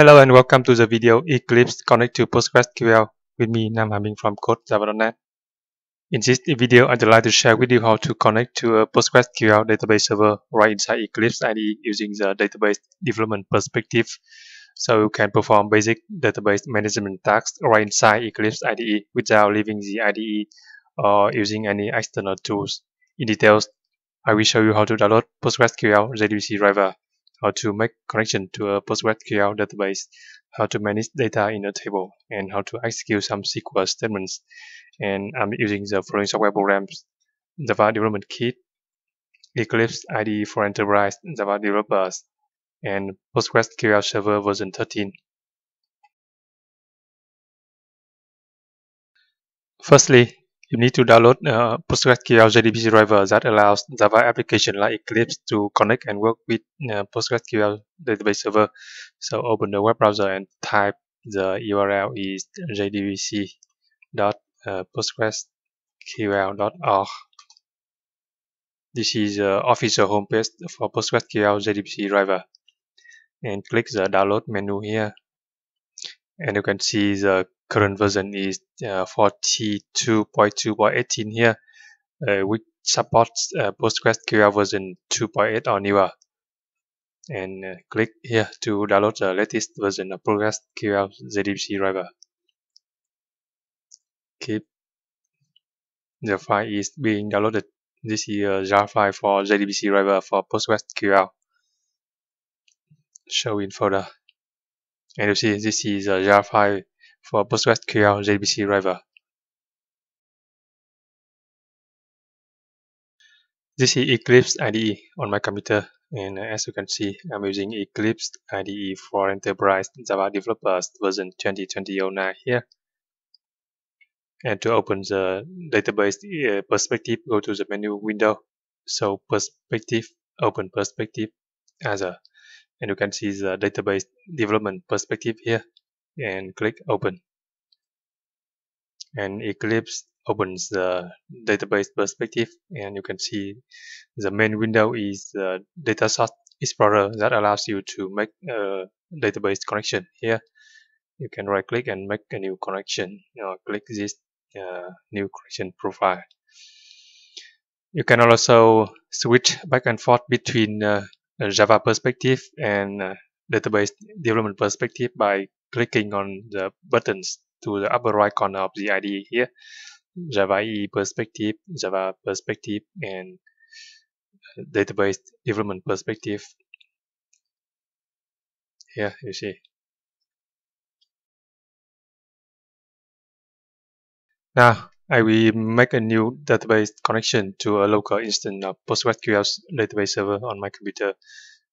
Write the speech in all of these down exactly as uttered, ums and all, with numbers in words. Hello and welcome to the video Eclipse Connect to PostgreSQL with me, Nam Hanh Minh from Code Java dot net. In this video, I'd like to share with you how to connect to a PostgreSQL database server right inside Eclipse I D E using the database development perspective, so you can perform basic database management tasks right inside Eclipse I D E without leaving the I D E or using any external tools. In details, I will show you how to download PostgreSQL J D B C driver, how to make connection to a PostgreSQL database, how to manage data in a table, and how to execute some S Q L statements. And I'm using the following software programs: Java Development Kit, Eclipse I D E for Enterprise Java Developers, and PostgreSQL Server version thirteen. Firstly, you need to download a PostgreSQL J D B C driver that allows Java application like Eclipse to connect and work with PostgreSQL database server. So open the web browser and type the U R L is j d b c dot postgresql dot org. This is the official homepage for PostgreSQL J D B C driver. And click the download menu here. And you can see the current version is uh, forty-two point two point eighteen here, uh, which supports uh, PostgreSQL version two point eight or newer. And uh, click here to download the latest version of PostgreSQL J D B C driver. Keep the file is being downloaded. This is a J A R file for J D B C driver for PostgreSQL. Show in folder. And you see this is a J A R file for PostgreSQL J D B C driver. This is Eclipse I D E on my computer, and as you can see, I'm using Eclipse I D E for Enterprise Java Developers version twenty twenty point oh nine here. And to open the database perspective, go to the menu window. So perspective, open perspective as a, and you can see the database development perspective here. And click open, and Eclipse opens the database perspective, and you can see the main window is the data source explorer that allows you to make a database connection. Here you can right click and make a new connection, or click this uh, new connection profile. You can also switch back and forth between uh, Java perspective and uh, database development perspective by clicking on the buttons to the upper right corner of the I D E here: Java I D E perspective, Java perspective, and database development perspective. Here you see. Now I will make a new database connection to a local instance of PostgreSQL database server on my computer.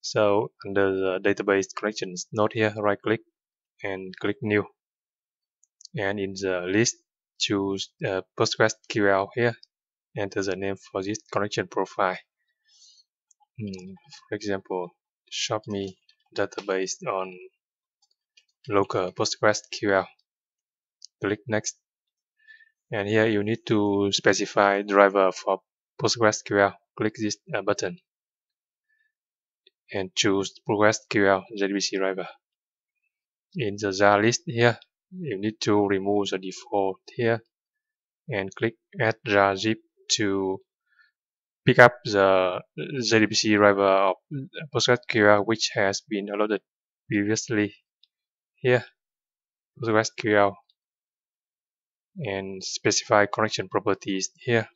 So under the database connections node here, right click and click new, and in the list choose uh, PostgreSQL here. Enter the name for this connection profile, mm, for example ShopMe database on local PostgreSQL. Click next, and here you need to specify driver for PostgreSQL. Click this uh, button and choose PostgreSQL J D B C driver. In the J A R list here, you need to remove the default here and click add J A R zip to pick up the J D B C driver of PostgreSQL which has been downloaded previously. Here PostgreSQL, and specify connection properties here,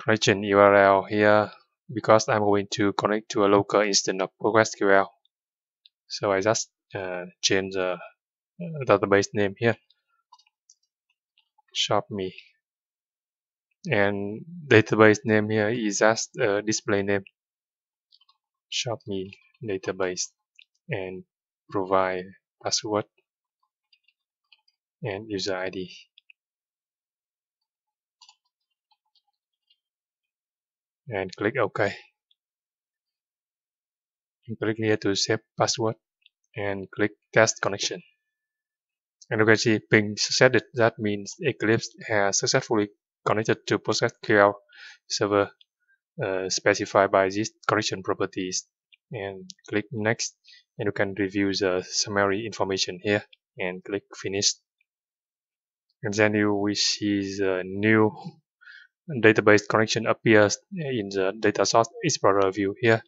connection U R L here, because I'm going to connect to a local instance of PostgreSQL, so I just Uh, change the database name here, ShopMe, and database name here is just a display name, ShopMe database, and provide password and user I D. And click OK. And click here to save password. And click test connection, and you can see ping succeeded. That means Eclipse has successfully connected to PostgreSQL server uh, specified by these connection properties. And click next and you can review the summary information here and click finish. And then you will see the new database connection appears in the data source explorer view here.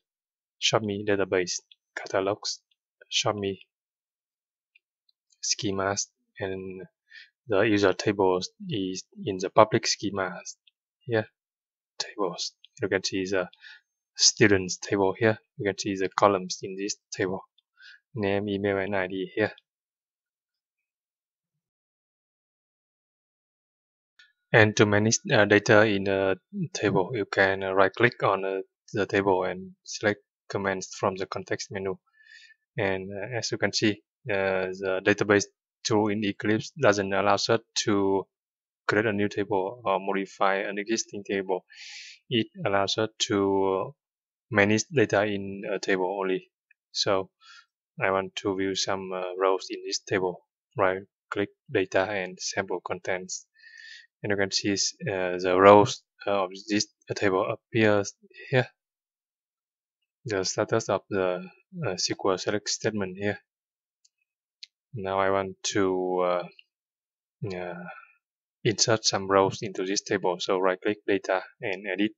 ShopMe database, catalogs, ShopMe schemas, and the user tables is in the public schemas here. Tables, you can see the students table here. You can see the columns in this table, name, email, and I D here. And to manage uh, data in a table, you can uh, right click on uh, the table and select commands from the context menu. And uh, as you can see, uh, the database tool in Eclipse doesn't allow us to create a new table or modify an existing table. It allows us to manage data in a table only. So I want to view some uh, rows in this table. Right click data and sample contents. And you can see uh, the rows of this table appears here. The status of the uh, S Q L select statement here. Now I want to uh, uh, insert some rows into this table. So right click data and edit.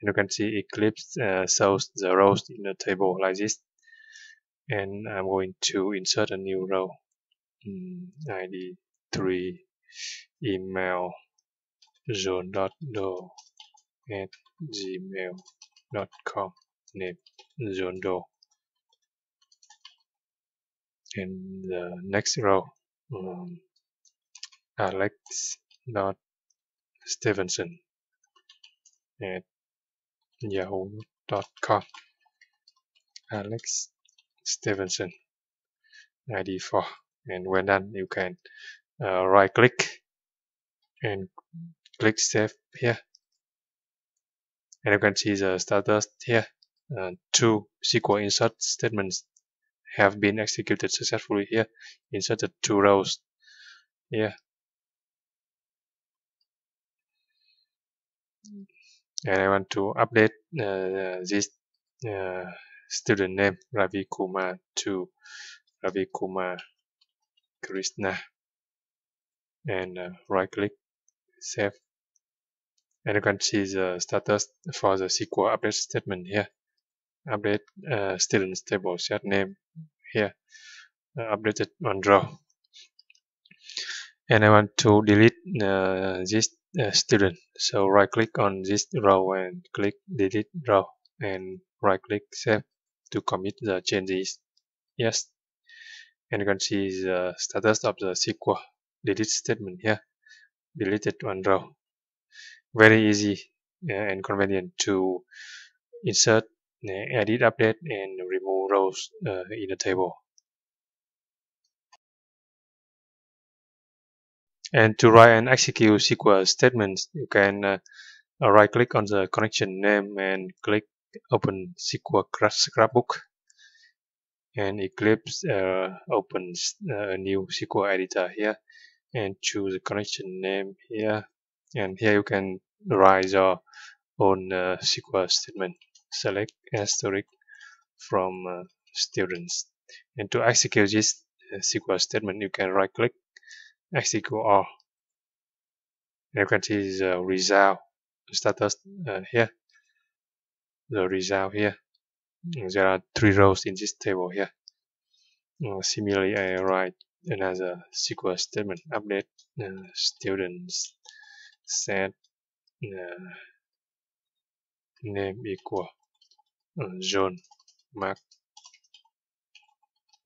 And you can see Eclipse uh, shows the rows in the table like this. And I'm going to insert a new row. Mm, I D three. Email john dot doe at gmail dot com, name John Doe, and the next row um, alex dot stevenson at yahoo dot com, Alex Stevenson, I D four, and when done you can Uh, right click and click save here, and you can see the status here. Uh, two S Q L insert statements have been executed successfully here. Inserted two rows here, and I want to update uh, this uh, student name Ravi Kumar to Ravi Kumar Krishna. And uh, right click save, and you can see the status for the S Q L update statement here. Update uh, students table set name here, uh, updated on row. And I want to delete uh, this uh, student, so right click on this row and click delete row, and right click save to commit the changes. Yes, and you can see the status of the S Q L delete statement here, deleted one row. Very easy and convenient to insert, edit, update, and remove rows uh, in a table. And to write and execute S Q L statements, you can uh, right click on the connection name and click open S Q L scrapbook, and Eclipse uh, opens a new S Q L editor here. And choose the connection name here, and here you can write your own uh, S Q L statement. Select asterisk from uh, students, and to execute this uh, S Q L statement you can right click execute all, and you can see the result status uh, here, the result here. There are three rows in this table here. Uh, similarly, I write another S Q L statement, update uh, students set uh, name equal uh, John Mark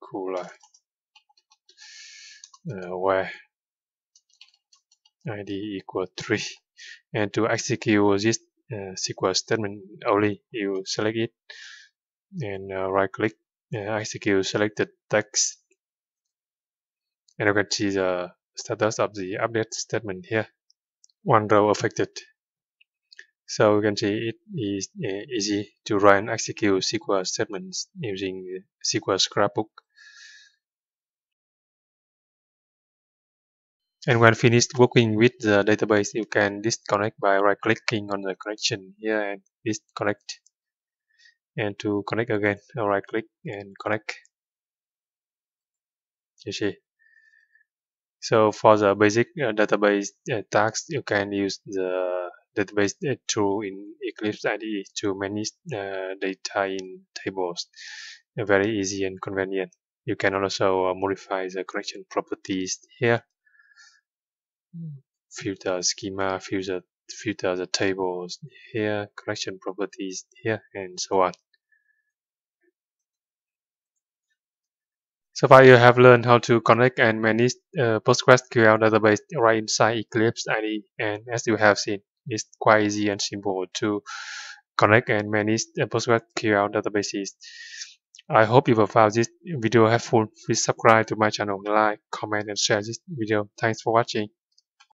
Kula, uh, where I D equal three. And to execute this uh, S Q L statement only, you select it and uh, right click uh, execute selected text. And you can see the status of the update statement here. One row affected. So you can see it is easy to write and execute S Q L statements using S Q L Scrapbook. And when finished working with the database, you can disconnect by right clicking on the connection here and disconnect. And to connect again, right click and connect. J S J. So for the basic uh, database uh, tasks, you can use the database tool in Eclipse I D E to manage uh, data in tables. Uh, very easy and convenient. You can also uh, modify the connection properties here. Filter schema, filter, filter the tables here, connection properties here, and so on. So far you have learned how to connect and manage uh, PostgreSQL database right inside Eclipse I D E, and as you have seen, it's quite easy and simple to connect and manage PostgreSQL databases. I hope you have found this video helpful. Please subscribe to my channel, like, comment, and share this video. Thanks for watching.